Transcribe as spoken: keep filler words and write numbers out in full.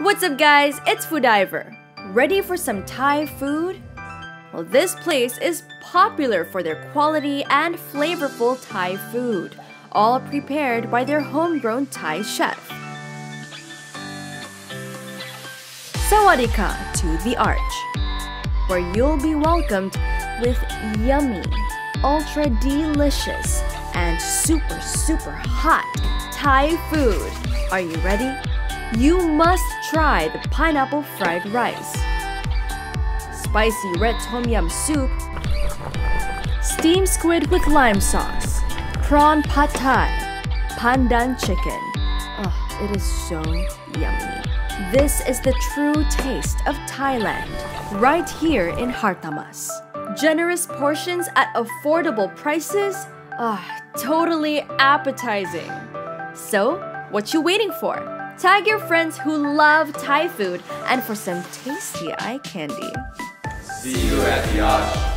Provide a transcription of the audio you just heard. What's up guys, it's Foodiver. Ready for some Thai food? Well, this place is popular for their quality and flavorful Thai food, all prepared by their homegrown Thai chef. Sawadika to The Arch, where you'll be welcomed with yummy, ultra delicious, and super super hot Thai food. Are you ready? You must try the pineapple fried rice, spicy red tom yum soup, steamed squid with lime sauce, prawn pad thai, pandan chicken. Oh, it is so yummy. This is the true taste of Thailand, right here in Hartamas. Generous portions at affordable prices. Ah, oh, totally appetizing. So, what you waiting for? Tag your friends who love Thai food and for some tasty eye candy. See you at the Arch.